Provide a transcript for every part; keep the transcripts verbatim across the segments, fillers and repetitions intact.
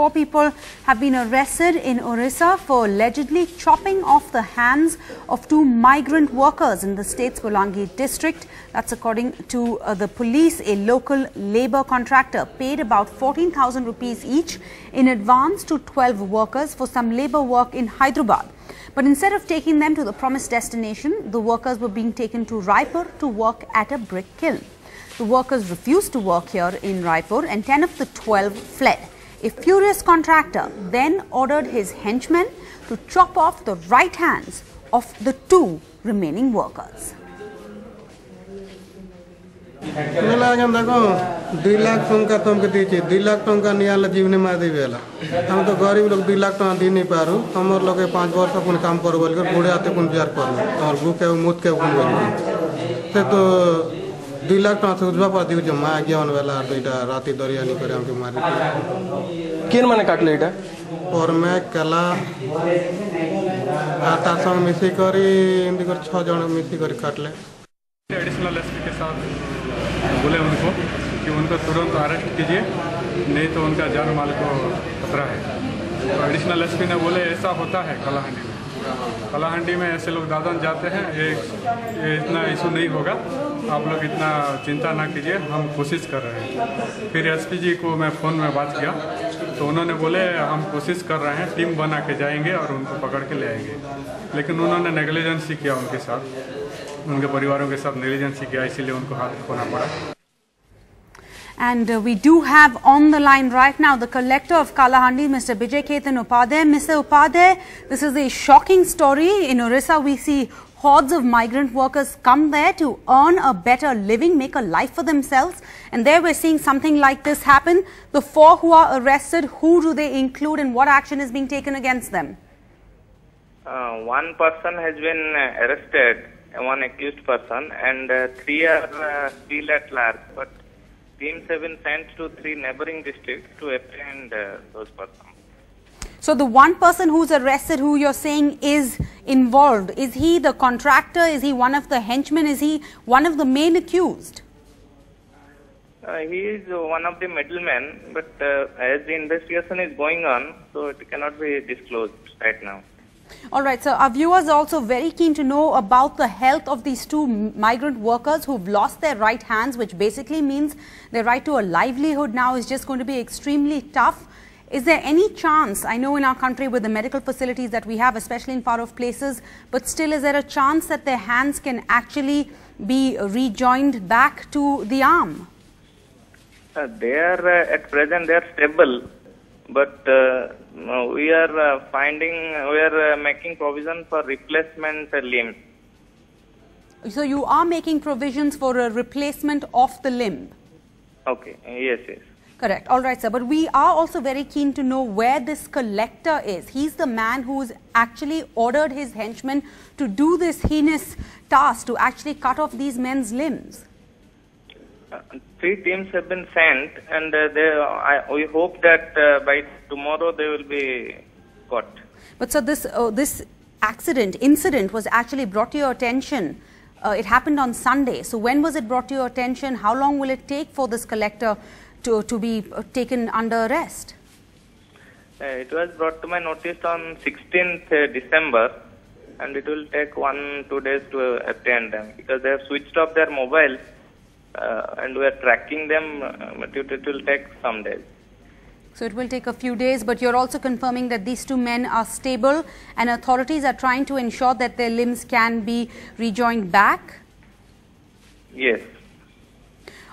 Four people have been arrested in Odisha for allegedly chopping off the hands of two migrant workers in the state's Bolangi district. That's according to uh, the police. A local labour contractor paid about fourteen thousand rupees each in advance to twelve workers for some labour work in Hyderabad. But instead of taking them to the promised destination, the workers were being taken to Raipur to work at a brick kiln. The workers refused to work here in Raipur and ten of the twelve fled. A furious contractor then ordered his henchmen to chop off the right hands of the two remaining workers. दो लाख टंका तुमको दीचे दो लाख टंका नियाला जीवने मार देवेला हम तो गरीब लोग दो लाख टंका दी नहीं पारू तुम और लोग पाँच वर्ष अपन काम करो बोलकर बूढ़े आते अपन बिहार करना और भूखे मुत के अपन बोलते तो दो लाख टंका सुझवा पर दी जो माँ गया उन वेला तो इटा राती दरिया नहीं करे हमके मारे किन माने काट ले इटा और मैं कला आता संग मिसी करी इन दिगर छह जन मिसी करी काट ले एडिशनल एसपी के साथ बोले उनको कि उनको तुरंत अरेस्ट कीजिए नहीं तो उनका जान माल को खतरा है। तो एडिशनल एसपी ने बोले ऐसा होता है कलाहांडी में, कलाहांडी में ऐसे लोग दादन जाते हैं, ये ये इतना इशू नहीं होगा, आप लोग इतना चिंता ना कीजिए, हम कोशिश कर रहे हैं। फिर एसपी जी को मैं फ़ोन में बात किया तो उन्होंने बोले हम कोशिश कर रहे हैं, टीम बना के जाएंगे और उनको पकड़ के ले आएंगे, लेकिन उन्होंने नेग्लिजेंसी किया उनके साथ, उनके परिवारों के साथ नेग्लिजेंसी किया, इसीलिए उनको हाथ खोना पड़ा। And uh, we do have on the line right now the collector of Kalahandy, Mister Vijay Ketan Upadhyay. Mister Upadhyay, this is a shocking story. In Odisha, we see hordes of migrant workers come there to earn a better living, make a life for themselves. And there we're seeing something like this happen. The four who are arrested, who do they include and what action is being taken against them? Uh, one person has been arrested, one accused person, and uh, three are uh, still at large. But teams have been sent to three neighboring districts to apprehend uh, those persons. So the one person who's arrested, who you're saying is involved, is he the contractor? Is he one of the henchmen? Is he one of the main accused? Uh, he is one of the middlemen, but uh, as the investigation is going on, so it cannot be disclosed right now. All right, so our viewers are also very keen to know about the health of these two migrant workers who've lost their right hands, which basically means their right to a livelihood now is just going to be extremely tough. Is there any chance, I know in our country with the medical facilities that we have, especially in far off places, but still is there a chance that their hands can actually be rejoined back to the arm? Uh, they are uh, at present, they are stable. But uh, we are uh, finding, we are uh, making provision for replacement limb. So you are making provisions for a replacement of the limb? Okay, yes, yes. Correct. All right, sir. But we are also very keen to know where this collector is. He's the man who's actually ordered his henchmen to do this heinous task, to actually cut off these men's limbs. Uh, three teams have been sent, and uh, they, I, we hope that uh, by tomorrow they will be caught. But so this uh, this accident, incident was actually brought to your attention. Uh, it happened on Sunday. So when was it brought to your attention? How long will it take for this collector to, to be uh, taken under arrest? Uh, it was brought to my notice on sixteenth December, and it will take one, two days to uh, attend them because they have switched off their mobile. Uh, and we are tracking them, uh, but it, it will take some days. So it will take a few days, but you're also confirming that these two men are stable and authorities are trying to ensure that their limbs can be rejoined back? Yes.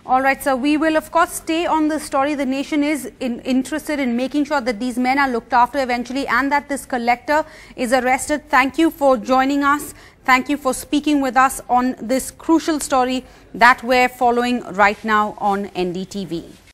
All right, sir. We will, of course, stay on this story. The nation is in, interested in making sure that these men are looked after eventually and that this collector is arrested. Thank you for joining us. Thank you for speaking with us on this crucial story that we're following right now on N D T V.